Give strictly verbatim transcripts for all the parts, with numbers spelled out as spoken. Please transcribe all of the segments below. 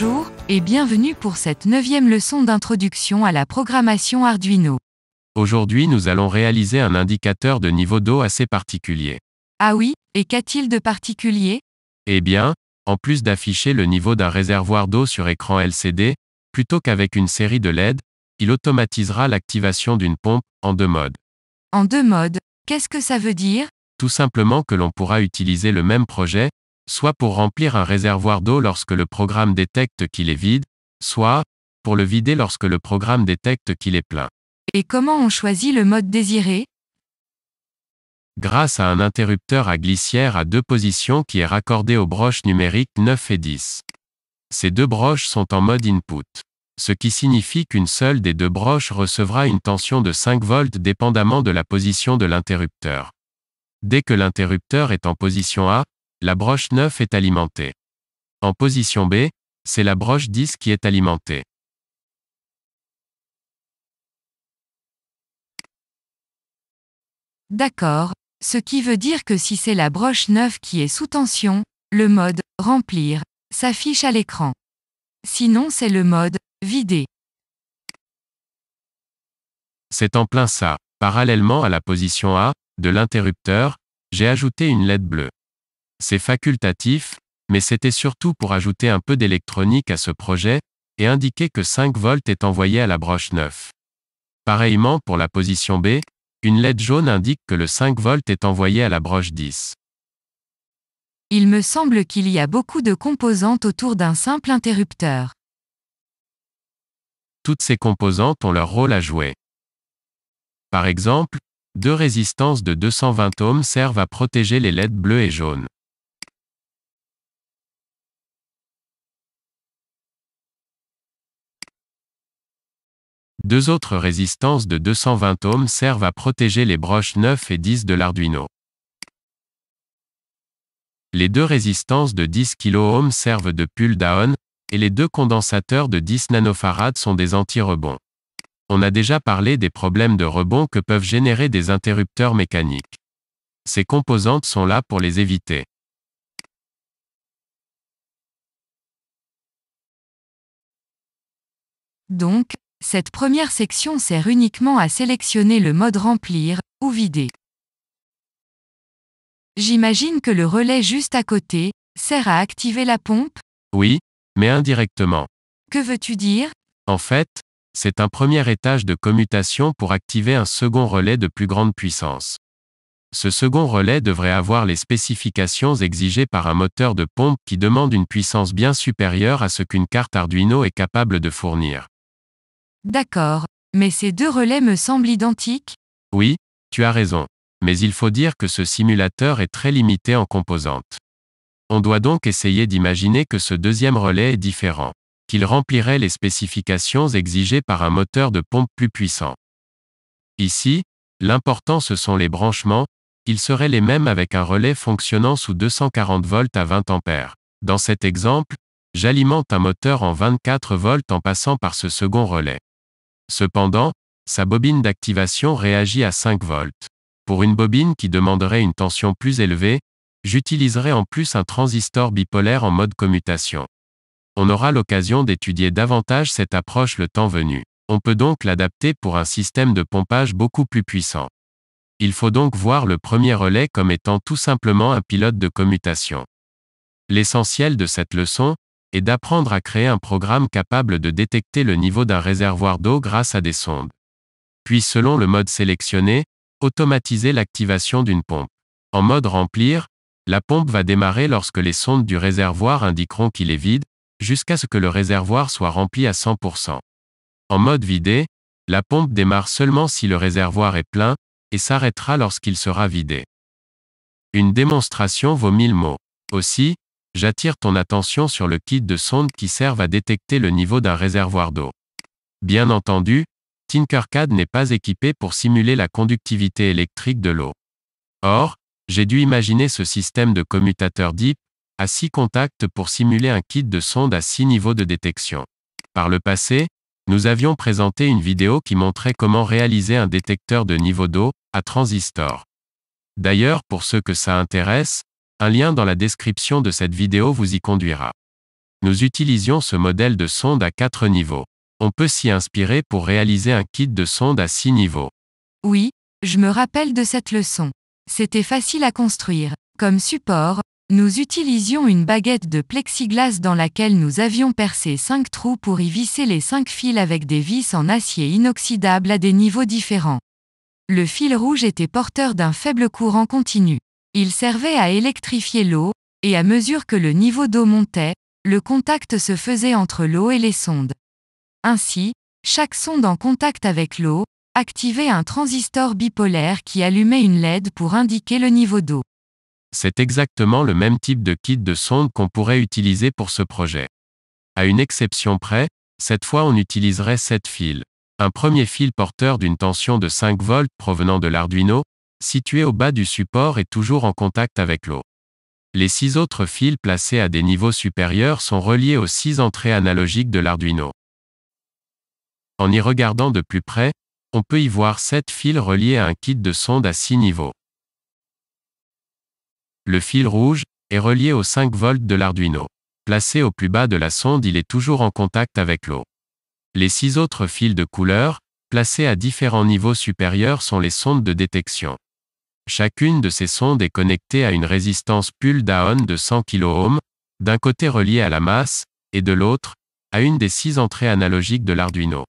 Bonjour et bienvenue pour cette neuvième leçon d'introduction à la programmation Arduino. Aujourd'hui nous allons réaliser un indicateur de niveau d'eau assez particulier. Ah oui, et qu'a-t-il de particulier? Eh bien, en plus d'afficher le niveau d'un réservoir d'eau sur écran L C D, plutôt qu'avec une série de L E D, il automatisera l'activation d'une pompe, en deux modes. En deux modes, qu'est-ce que ça veut dire? Tout simplement que l'on pourra utiliser le même projet, soit pour remplir un réservoir d'eau lorsque le programme détecte qu'il est vide, soit pour le vider lorsque le programme détecte qu'il est plein. Et comment on choisit le mode désiré? Grâce à un interrupteur à glissière à deux positions qui est raccordé aux broches numériques neuf et dix. Ces deux broches sont en mode input, ce qui signifie qu'une seule des deux broches recevra une tension de cinq volts dépendamment de la position de l'interrupteur. Dès que l'interrupteur est en position A, la broche neuf est alimentée. En position B, c'est la broche dix qui est alimentée. D'accord, ce qui veut dire que si c'est la broche neuf qui est sous tension, le mode « Remplir » s'affiche à l'écran. Sinon c'est le mode « Vider ». C'est en plein ça. Parallèlement à la position A, de l'interrupteur, j'ai ajouté une L E D bleue. C'est facultatif, mais c'était surtout pour ajouter un peu d'électronique à ce projet, et indiquer que cinq volts est envoyé à la broche neuf. Pareillement pour la position B, une L E D jaune indique que le cinq volts est envoyé à la broche dix. Il me semble qu'il y a beaucoup de composantes autour d'un simple interrupteur. Toutes ces composantes ont leur rôle à jouer. Par exemple, deux résistances de deux cent vingt ohms servent à protéger les L E D bleues et jaunes. Deux autres résistances de deux cent vingt ohms servent à protéger les broches neuf et dix de l'Arduino. Les deux résistances de dix kiloohms servent de pull down, et les deux condensateurs de dix nanofarads sont des anti-rebonds. On a déjà parlé des problèmes de rebond que peuvent générer des interrupteurs mécaniques. Ces composantes sont là pour les éviter. Donc, cette première section sert uniquement à sélectionner le mode remplir, ou vider. J'imagine que le relais juste à côté, sert à activer la pompe? Oui, mais indirectement. Que veux-tu dire? En fait, c'est un premier étage de commutation pour activer un second relais de plus grande puissance. Ce second relais devrait avoir les spécifications exigées par un moteur de pompe qui demande une puissance bien supérieure à ce qu'une carte Arduino est capable de fournir. D'accord, mais ces deux relais me semblent identiques? Oui, tu as raison, mais il faut dire que ce simulateur est très limité en composantes. On doit donc essayer d'imaginer que ce deuxième relais est différent, qu'il remplirait les spécifications exigées par un moteur de pompe plus puissant. Ici, l'important ce sont les branchements, ils seraient les mêmes avec un relais fonctionnant sous deux cent quarante volts à vingt ampères. Dans cet exemple, j'alimente un moteur en vingt-quatre volts en passant par ce second relais. Cependant, sa bobine d'activation réagit à cinq volts. Pour une bobine qui demanderait une tension plus élevée, j'utiliserai en plus un transistor bipolaire en mode commutation. On aura l'occasion d'étudier davantage cette approche le temps venu. On peut donc l'adapter pour un système de pompage beaucoup plus puissant. Il faut donc voir le premier relais comme étant tout simplement un pilote de commutation. L'essentiel de cette leçon est d'apprendre à créer un programme capable de détecter le niveau d'un réservoir d'eau grâce à des sondes. Puis selon le mode sélectionné, automatiser l'activation d'une pompe. En mode remplir, la pompe va démarrer lorsque les sondes du réservoir indiqueront qu'il est vide, jusqu'à ce que le réservoir soit rempli à cent pour cent. En mode vider, la pompe démarre seulement si le réservoir est plein, et s'arrêtera lorsqu'il sera vidé. Une démonstration vaut mille mots. Aussi, j'attire ton attention sur le kit de sondes qui servent à détecter le niveau d'un réservoir d'eau. Bien entendu, Tinkercad n'est pas équipé pour simuler la conductivité électrique de l'eau. Or, j'ai dû imaginer ce système de commutateur D I P à six contacts pour simuler un kit de sonde à six niveaux de détection. Par le passé, nous avions présenté une vidéo qui montrait comment réaliser un détecteur de niveau d'eau à transistor. D'ailleurs, pour ceux que ça intéresse, un lien dans la description de cette vidéo vous y conduira. Nous utilisions ce modèle de sonde à quatre niveaux. On peut s'y inspirer pour réaliser un kit de sonde à six niveaux. Oui, je me rappelle de cette leçon. C'était facile à construire. Comme support, nous utilisions une baguette de plexiglas dans laquelle nous avions percé cinq trous pour y visser les cinq fils avec des vis en acier inoxydable à des niveaux différents. Le fil rouge était porteur d'un faible courant continu. Il servait à électrifier l'eau, et à mesure que le niveau d'eau montait, le contact se faisait entre l'eau et les sondes. Ainsi, chaque sonde en contact avec l'eau activait un transistor bipolaire qui allumait une L E D pour indiquer le niveau d'eau. C'est exactement le même type de kit de sonde qu'on pourrait utiliser pour ce projet. À une exception près, cette fois on utiliserait sept fils. Un premier fil porteur d'une tension de cinq volts provenant de l'Arduino, situé au bas du support et toujours en contact avec l'eau. Les six autres fils placés à des niveaux supérieurs sont reliés aux six entrées analogiques de l'Arduino. En y regardant de plus près, on peut y voir sept fils reliés à un kit de sonde à six niveaux. Le fil rouge est relié aux cinq volts de l'Arduino. Placé au plus bas de la sonde, il est toujours en contact avec l'eau. Les six autres fils de couleur, placés à différents niveaux supérieurs, sont les sondes de détection. Chacune de ces sondes est connectée à une résistance pull-down de cent kilo-ohms, d'un côté reliée à la masse, et de l'autre, à une des six entrées analogiques de l'Arduino.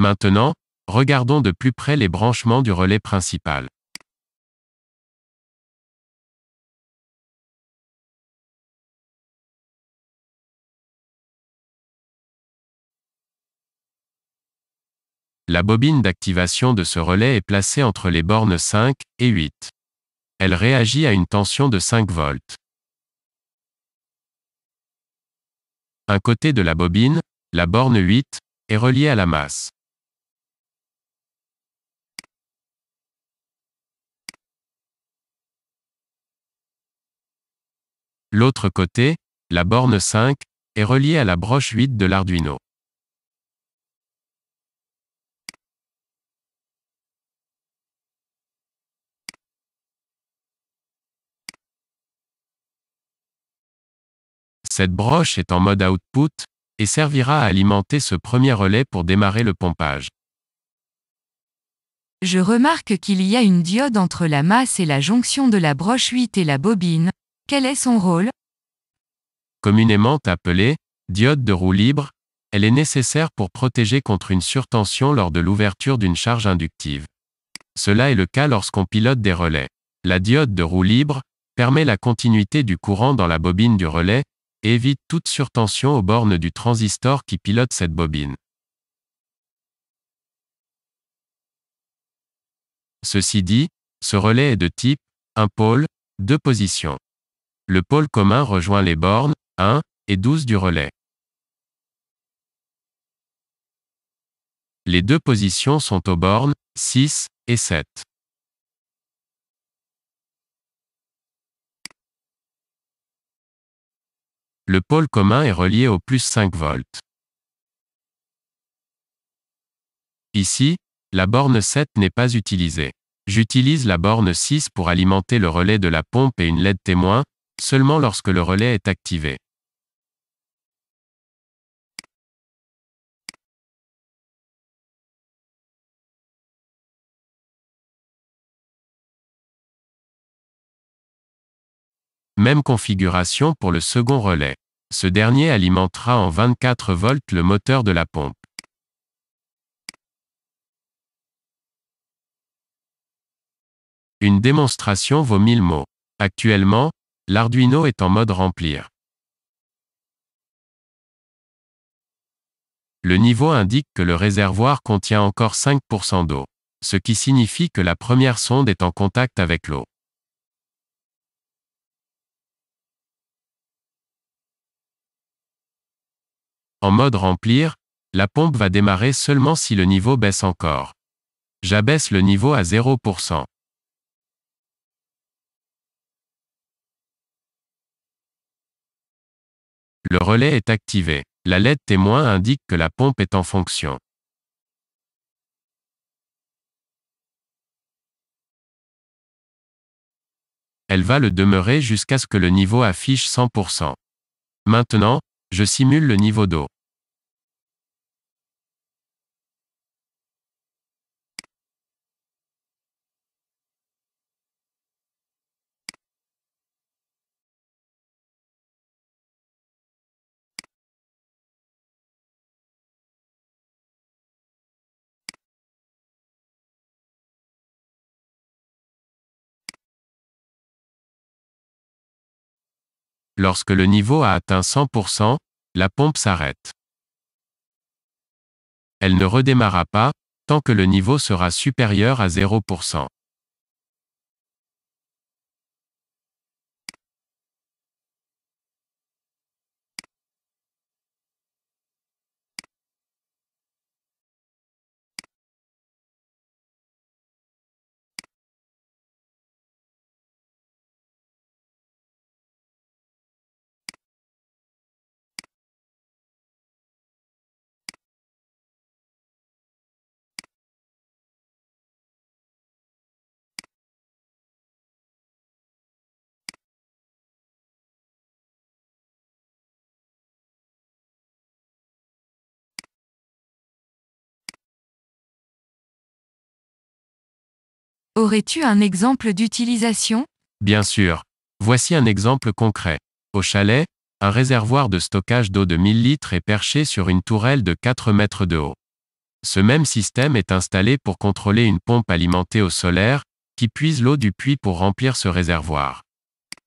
Maintenant, regardons de plus près les branchements du relais principal. La bobine d'activation de ce relais est placée entre les bornes cinq et huit. Elle réagit à une tension de cinq volts. Un côté de la bobine, la borne huit, est reliée à la masse. L'autre côté, la borne cinq, est reliée à la broche huit de l'Arduino. Cette broche est en mode output, et servira à alimenter ce premier relais pour démarrer le pompage. Je remarque qu'il y a une diode entre la masse et la jonction de la broche huit et la bobine. Quel est son rôle? Communément appelée diode de roue libre, elle est nécessaire pour protéger contre une surtension lors de l'ouverture d'une charge inductive. Cela est le cas lorsqu'on pilote des relais. La diode de roue libre permet la continuité du courant dans la bobine du relais et évite toute surtension aux bornes du transistor qui pilote cette bobine. Ceci dit, ce relais est de type un pôle, deux positions. Le pôle commun rejoint les bornes un et douze du relais. Les deux positions sont aux bornes six et sept. Le pôle commun est relié au plus cinq volts. Ici, la borne sept n'est pas utilisée. J'utilise la borne six pour alimenter le relais de la pompe et une L E D témoin, seulement lorsque le relais est activé. Même configuration pour le second relais. Ce dernier alimentera en vingt-quatre volts le moteur de la pompe. Une démonstration vaut mille mots. Actuellement, l'Arduino est en mode remplir. Le niveau indique que le réservoir contient encore cinq pour cent d'eau, ce qui signifie que la première sonde est en contact avec l'eau. En mode remplir, la pompe va démarrer seulement si le niveau baisse encore. J'abaisse le niveau à zéro pour cent. Le relais est activé. La L E D témoin indique que la pompe est en fonction. Elle va le demeurer jusqu'à ce que le niveau affiche cent pour cent. Maintenant, je simule le niveau d'eau. Lorsque le niveau a atteint cent pour cent, la pompe s'arrête. Elle ne redémarra pas, tant que le niveau sera supérieur à zéro pour cent. Aurais-tu un exemple d'utilisation? Bien sûr. Voici un exemple concret. Au chalet, un réservoir de stockage d'eau de mille litres est perché sur une tourelle de quatre mètres de haut. Ce même système est installé pour contrôler une pompe alimentée au solaire, qui puise l'eau du puits pour remplir ce réservoir.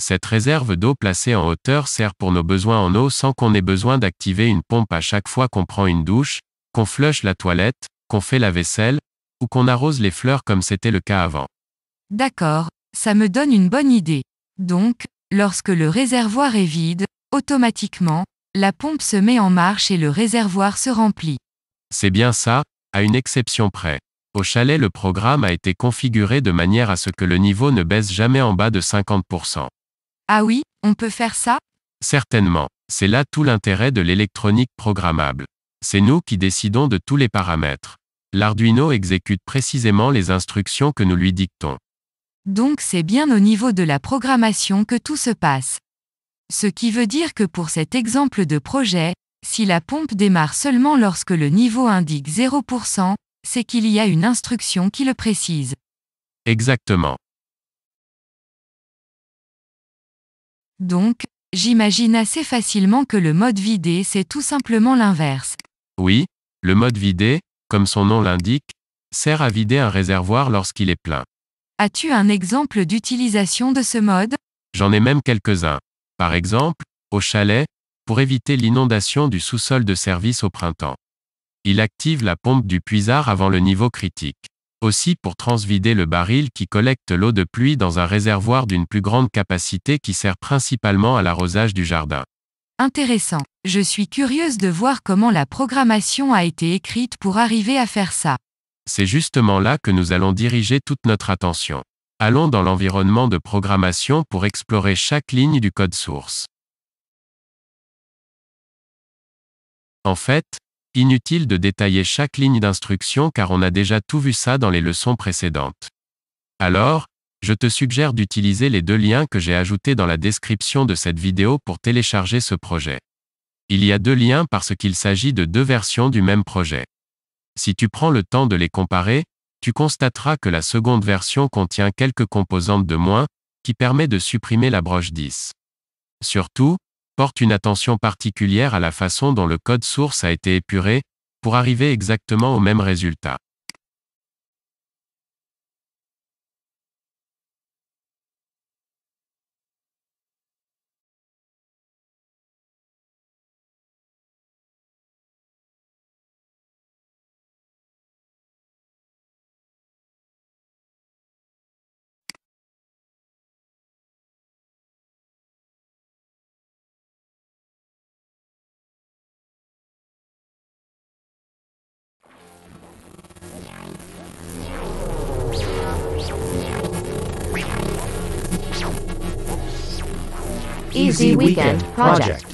Cette réserve d'eau placée en hauteur sert pour nos besoins en eau sans qu'on ait besoin d'activer une pompe à chaque fois qu'on prend une douche, qu'on flush la toilette, qu'on fait la vaisselle, ou qu'on arrose les fleurs comme c'était le cas avant. D'accord, ça me donne une bonne idée. Donc, lorsque le réservoir est vide, automatiquement, la pompe se met en marche et le réservoir se remplit. C'est bien ça, à une exception près. Au chalet, le programme a été configuré de manière à ce que le niveau ne baisse jamais en bas de cinquante pour cent. Ah oui, on peut faire ça? Certainement. C'est là tout l'intérêt de l'électronique programmable. C'est nous qui décidons de tous les paramètres. L'Arduino exécute précisément les instructions que nous lui dictons. Donc c'est bien au niveau de la programmation que tout se passe. Ce qui veut dire que pour cet exemple de projet, si la pompe démarre seulement lorsque le niveau indique zéro pour cent, c'est qu'il y a une instruction qui le précise. Exactement. Donc, j'imagine assez facilement que le mode vidé, c'est tout simplement l'inverse. Oui, le mode vidé, comme son nom l'indique, sert à vider un réservoir lorsqu'il est plein. As-tu un exemple d'utilisation de ce mode? J'en ai même quelques-uns. Par exemple, au chalet, pour éviter l'inondation du sous-sol de service au printemps. Il active la pompe du puisard avant le niveau critique. Aussi pour transvider le baril qui collecte l'eau de pluie dans un réservoir d'une plus grande capacité qui sert principalement à l'arrosage du jardin. Intéressant. Je suis curieuse de voir comment la programmation a été écrite pour arriver à faire ça. C'est justement là que nous allons diriger toute notre attention. Allons dans l'environnement de programmation pour explorer chaque ligne du code source. En fait, inutile de détailler chaque ligne d'instruction car on a déjà tout vu ça dans les leçons précédentes. Alors, je te suggère d'utiliser les deux liens que j'ai ajoutés dans la description de cette vidéo pour télécharger ce projet. Il y a deux liens parce qu'il s'agit de deux versions du même projet. Si tu prends le temps de les comparer, tu constateras que la seconde version contient quelques composantes de moins, qui permet de supprimer la broche dix. Surtout, porte une attention particulière à la façon dont le code source a été épuré, pour arriver exactement au même résultat. Easy Weekend Project.